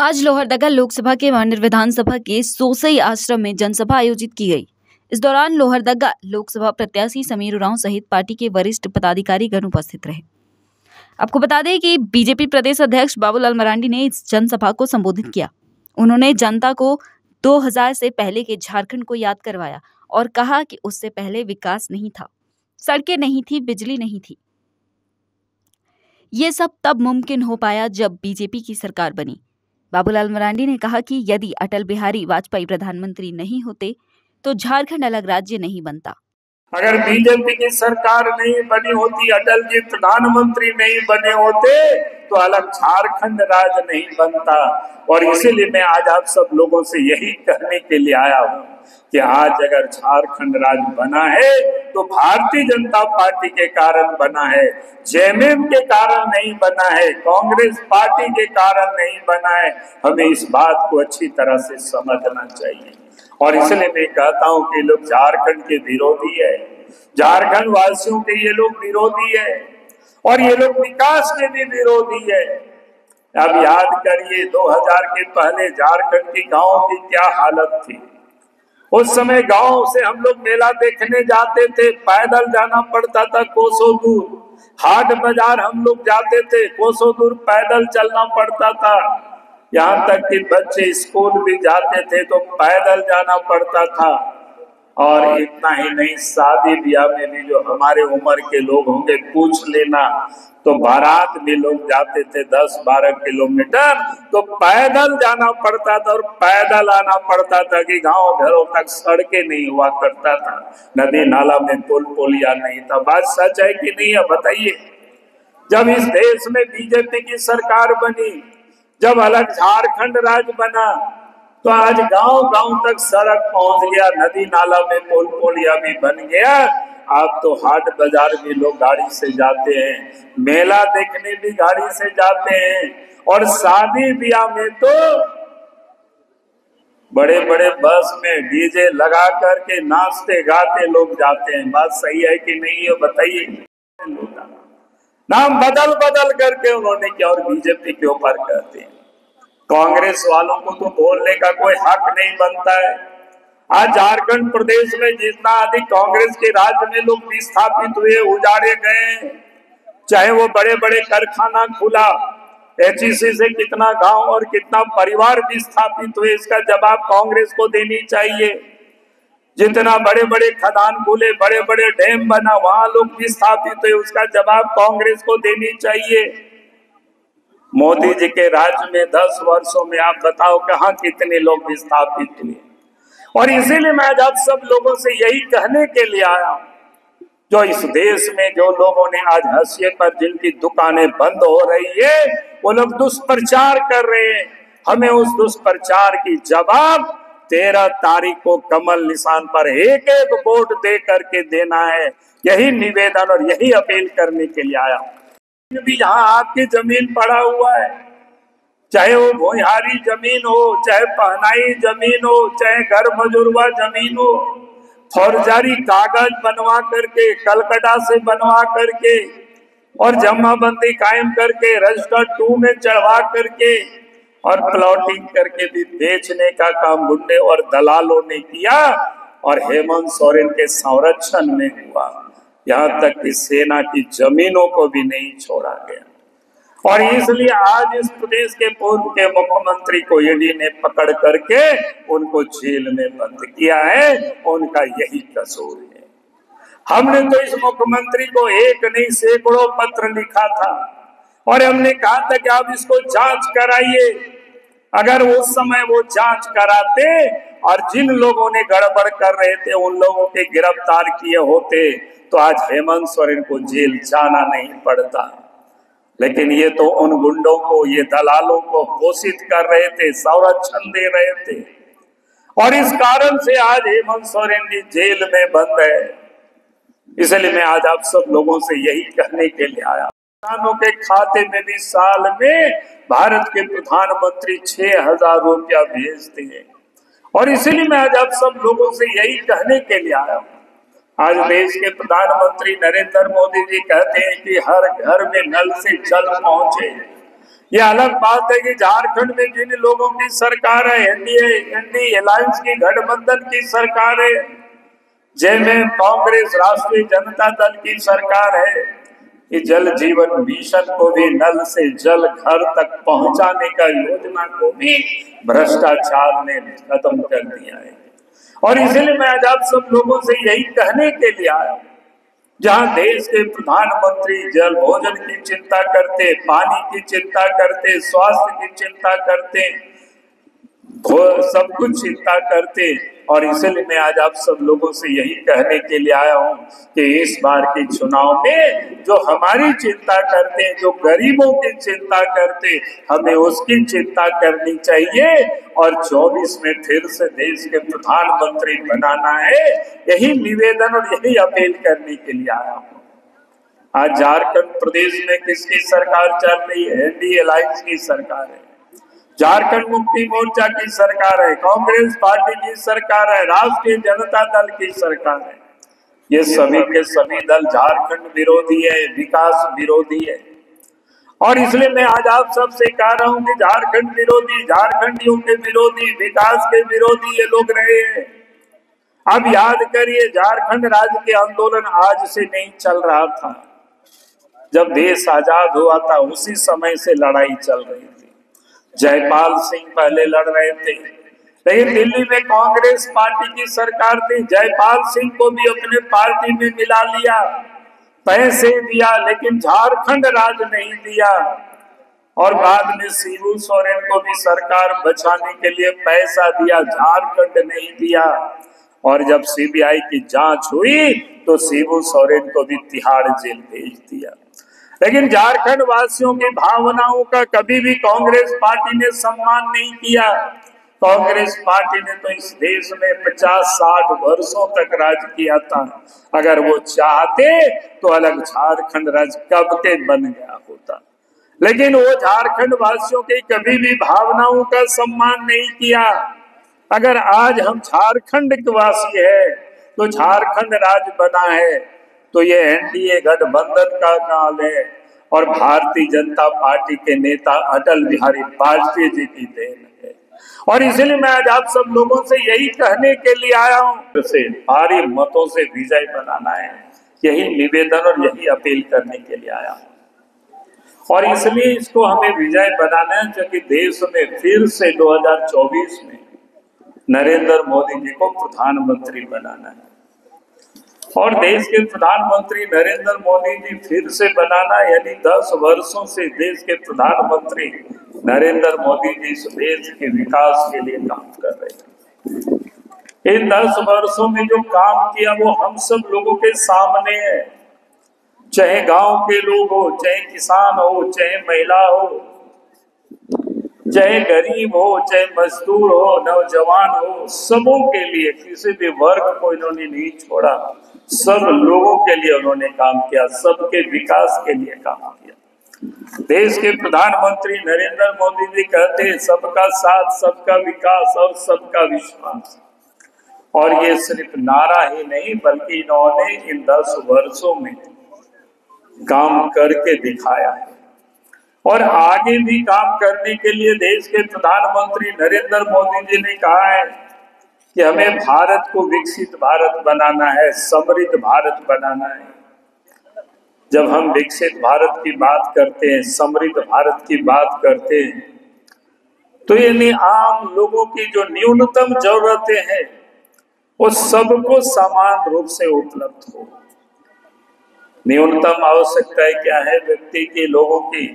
आज लोहरदगा लोकसभा के माननीय विधानसभा के सोसई आश्रम में जनसभा आयोजित की गई। इस दौरान लोहरदगा लोकसभा प्रत्याशी समीर राव सहित पार्टी के वरिष्ठ पदाधिकारी गण उपस्थित रहे। आपको बता दें कि बीजेपी प्रदेश अध्यक्ष बाबूलाल मरांडी ने इस जनसभा को संबोधित किया। उन्होंने जनता को 2000 से पहले के झारखंड को याद करवाया और कहा कि उससे पहले विकास नहीं था, सड़कें नहीं थी, बिजली नहीं थी। ये सब तब मुमकिन हो पाया जब बीजेपी की सरकार बनी। बाबूलाल मरांडी ने कहा कि यदि अटल बिहारी वाजपेयी प्रधानमंत्री नहीं होते तो झारखंड अलग राज्य नहीं बनता। अगर बीजेपी की सरकार नहीं बनी होती, अटल जी प्रधानमंत्री नहीं बने होते तो अलग झारखंड राज्य नहीं बनता। और इसीलिए मैं आज आप सब लोगों से यही कहने के लिए आया हूँ कि आज अगर झारखंड राज्य बना है तो भारतीय जनता पार्टी के कारण बना है, जेएमएम के कारण नहीं बना है, कांग्रेस पार्टी के कारण नहीं बना है। हमें इस बात को अच्छी तरह से समझना चाहिए और इसलिए मैं कहता हूँ कि लोग झारखंड के विरोधी है, झारखंड वासियों के ये लोग विरोधी है और ये लोग विकास के भी विरोधी है। अब याद करिए 2000 के पहले झारखंड के गाँव की क्या हालत थी। उस समय गाँव से हम लोग मेला देखने जाते थे, पैदल जाना पड़ता था कोसों दूर। हाट बाजार हम लोग जाते थे, कोसों दूर पैदल चलना पड़ता था। यहाँ तक कि बच्चे स्कूल भी जाते थे तो पैदल जाना पड़ता था। और इतना ही नहीं, शादी ब्याह में भी जो हमारे उम्र के लोग होंगे पूछ लेना, तो बारात में लोग जाते थे 10-12 किलोमीटर, तो पैदल जाना पड़ता था और पैदल आना पड़ता था कि गांव घरों तक सड़कें नहीं हुआ करता था, नदी नाला में पुल पुलिया नहीं था। बात सच है कि नहीं है बताइए। जब इस देश में बीजेपी की सरकार बनी, जब अलग झारखंड राज्य बना, तो आज गांव गांव तक सड़क पहुंच गया, नदी नाला में पुल पुलिया भी बन गया। आप तो हाट बाजार भी लोग गाड़ी से जाते हैं, मेला देखने भी गाड़ी से जाते हैं और शादी ब्याह में तो बड़े बड़े बस में डीजे लगा करके नाचते गाते लोग जाते हैं। बात सही है कि नहीं है बताइए। नाम बदल बदल करके उन्होंने क्या और बीजेपी के ऊपर कहते हैं। कांग्रेस वालों को तो बोलने का कोई हक नहीं बनता है। आज झारखंड प्रदेश में जितना अधिक कांग्रेस के राज्य में लोग विस्थापित हुए, उजाड़े गए, चाहे वो बड़े बड़े कारखाना खुला, एचईसी से कितना गांव और कितना परिवार विस्थापित हुए, इसका जवाब कांग्रेस को देनी चाहिए। जितना बड़े बड़े खदान खुले, बड़े बड़े डैम बना, वहां लोग विस्थापित हुए, उसका जवाब कांग्रेस को देनी चाहिए। मोदी जी के राज्य में 10 वर्षों में आप बताओ कहाँ कितने लोग विस्थापित हुए। और इसीलिए मैं आज आप सब लोगों से यही कहने के लिए आया, जो इस देश में जो लोगों ने आज हाशिए पर जिनकी दुकानें बंद हो रही है, वो लोग दुष्प्रचार कर रहे हैं। हमें उस दुष्प्रचार की जवाब 13 तारीख को कमल निशान पर एक एक वोट दे करके देना है। यही निवेदन और यही अपील करने के लिए आया। भी यहाँ आपकी जमीन पड़ा हुआ है, चाहे वो भोयहारी जमीन हो, चाहे पहनाई जमीन हो, चाहे घर मजुरवा जमीन हो, फौरजारी कागज बनवा करके, कलकत्ता से बनवा करके और जमाबंदी कायम करके रजिस्टर 2 में चढ़वा करके और प्लॉटिंग करके भी बेचने का काम गुंडे और दलालों ने किया और हेमंत सोरेन के संरक्षण में हुआ। यहाँ तक कि सेना की जमीनों को भी नहीं छोड़ा गया। और इसलिए आज इस प्रदेश के पूर्व के मुख्यमंत्री को ईडी ने पकड़ करके उनको जेल में बंद किया है। उनका यही कसूर है। हमने तो इस मुख्यमंत्री को एक नहीं सैकड़ों पत्र लिखा था और हमने कहा था कि आप इसको जांच कराइए। अगर उस समय वो जांच कराते और जिन लोगों ने गड़बड़ कर रहे थे उन लोगों के गिरफ्तार किए होते तो आज हेमंत सोरेन को जेल जाना नहीं पड़ता। लेकिन ये तो उन गुंडों को, ये दलालों को पोषित कर रहे थे, संरक्षण दे रहे थे और इस कारण से आज हेमंत सोरेन भी जेल में बंद है। इसलिए मैं आज आप सब लोगों से यही कहने के लिए आया। किसानों के खाते में भी साल में भारत के प्रधानमंत्री 6000 रुपया भेजते हैं और इसीलिए मैं आज आप सब लोगों से यही कहने के लिए आया हूँ। आज देश के प्रधानमंत्री नरेंद्र मोदी जी कहते हैं कि हर घर में नल से जल पहुंचे। ये अलग बात है कि झारखंड में जिन लोगों की सरकार है, एनडीए अलायंस की गठबंधन की सरकार है, जिनमें कांग्रेस राष्ट्रीय जनता दल की सरकार है, कि जल जीवन मिशन को भी नल से जल घर तक पहुंचाने का योजना को भी भ्रष्टाचार ने खत्म कर दिया है। और इसलिए मैं आज आप सब लोगों से यही कहने के लिए आया हूँ, जहाँ देश के प्रधानमंत्री जल भोजन की चिंता करते, पानी की चिंता करते, स्वास्थ्य की चिंता करते, सब कुछ चिंता करते। और इसलिए मैं आज आप सब लोगों से यही कहने के लिए आया हूँ कि इस बार के चुनाव में जो हमारी चिंता करते हैं, जो गरीबों की चिंता करते, हमें उसकी चिंता करनी चाहिए और 24 में फिर से देश के प्रधानमंत्री बनाना है। यही निवेदन और यही अपील करने के लिए आया हूँ। आज झारखंड प्रदेश में किसकी सरकार चल रही है? एनडीए अलायंस की सरकार है, झारखंड मुक्ति मोर्चा की सरकार है, कांग्रेस पार्टी की सरकार है, राष्ट्रीय जनता दल की सरकार है। ये सभी के सभी दल झारखंड विरोधी है, विकास विरोधी है। और इसलिए मैं आज आप सब से कह रहा हूँ कि झारखंड विरोधी, झारखंडियों के विरोधी, विकास के विरोधी ये लोग रहे हैं। अब याद करिए, झारखंड राज्य के आंदोलन आज से नहीं चल रहा था। जब देश आजाद हुआ था उसी समय से लड़ाई चल रही थी। जयपाल सिंह पहले लड़ रहे थे, लेकिन दिल्ली में कांग्रेस पार्टी की सरकार थी, जयपाल सिंह को भी अपने पार्टी में मिला लिया, पैसे दिया, लेकिन झारखंड राज्य नहीं दिया। और बाद में शिबू सोरेन को भी सरकार बचाने के लिए पैसा दिया, झारखंड नहीं दिया। और जब सीबीआई की जांच हुई तो शिबू सोरेन को भी तिहाड़ जेल भेज दिया। लेकिन झारखंड वासियों की भावनाओं का कभी भी कांग्रेस पार्टी ने सम्मान नहीं किया। कांग्रेस पार्टी ने तो इस देश में 50-60 वर्षों तक राज किया था। अगर वो चाहते तो अलग झारखंड राज्य कब के बन गया होता, लेकिन वो झारखंड वासियों की कभी भी भावनाओं का सम्मान नहीं किया। अगर आज हम झारखंड के वासी है तो झारखंड राज्य बना है तो ये एनडीए गठबंधन का काल है और भारतीय जनता पार्टी के नेता अटल बिहारी वाजपेयी जी की देन है। और इसलिए मैं आज आप सब लोगों से यही कहने के लिए आया हूँ, भारी मतों से विजय बनाना है। यही निवेदन और यही अपील करने के लिए आया हूँ। और इसलिए इसको हमें विजय बनाना है, क्योंकि देश में फिर से 2024 में नरेंद्र मोदी जी को प्रधानमंत्री बनाना है। और देश के प्रधानमंत्री नरेंद्र मोदी जी फिर से बनाना, यानी 10 वर्षों से देश के प्रधानमंत्री नरेंद्र मोदी जी इस देश के विकास के लिए काम कर रहे हैं। इन 10 वर्षों में जो काम किया वो हम सब लोगों के सामने है, चाहे गांव के लोग हो, चाहे किसान हो, चाहे महिला हो, चाहे गरीब हो, चाहे मजदूर हो, नौजवान हो, सबों के लिए, किसी भी वर्ग को इन्होंने नहीं छोड़ा। सब लोगों के लिए उन्होंने काम किया, सबके विकास के लिए काम किया। देश के प्रधानमंत्री नरेंद्र मोदी जी कहते हैं सबका साथ, सबका विकास और सबका विश्वास। और ये सिर्फ नारा ही नहीं, बल्कि इन्होंने इन 10 वर्षों में काम करके दिखाया है। और आगे भी काम करने के लिए देश के प्रधानमंत्री नरेंद्र मोदी जी ने कहा है कि हमें भारत को विकसित भारत बनाना है, समृद्ध भारत बनाना है। जब हम विकसित भारत की बात करते हैं, समृद्ध भारत की बात करते हैं, तो यानी आम लोगों की जो न्यूनतम जरूरतें हैं वो सबको समान रूप से उपलब्ध हो। न्यूनतम आवश्यकताएं क्या है? व्यक्ति की, लोगों की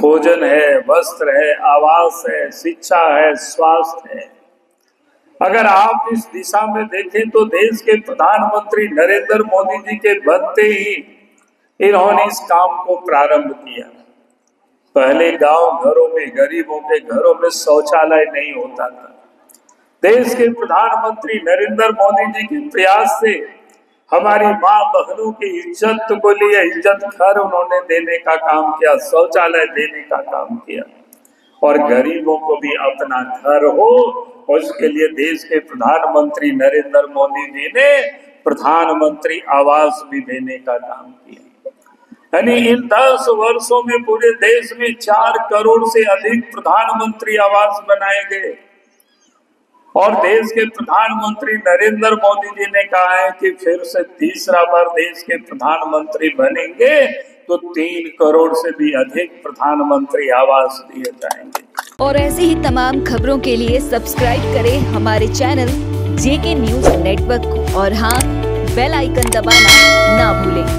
भोजन है, वस्त्र है, आवास है, शिक्षा है, स्वास्थ्य है। अगर आप इस दिशा में देखें तो देश के प्रधानमंत्री नरेंद्र मोदी जी के बनते ही इन्होंने इस काम को प्रारंभ किया। पहले गांव घरों में, गरीबों के घरों में शौचालय नहीं होता था। देश के प्रधानमंत्री नरेंद्र मोदी जी के प्रयास से हमारी माँ बहनों की इज्जत को लिए इज्जत घर उन्होंने देने का काम किया, शौचालय देने का काम किया। और गरीबों को भी अपना घर हो उसके लिए देश के प्रधानमंत्री नरेंद्र मोदी जी ने प्रधानमंत्री आवास भी देने का काम किया। यानी इन 10 वर्षों में पूरे देश में 4 करोड़ से अधिक प्रधानमंत्री आवास बनाए गए। और देश के प्रधानमंत्री नरेंद्र मोदी जी ने कहा है कि फिर से तीसरा बार देश के प्रधानमंत्री बनेंगे तो 3 करोड़ से भी अधिक प्रधानमंत्री आवास दिए जाएंगे। और ऐसे ही तमाम खबरों के लिए सब्सक्राइब करें हमारे चैनल जेके न्यूज नेटवर्क को और हाँ, बेल आइकन दबाना ना भूलें।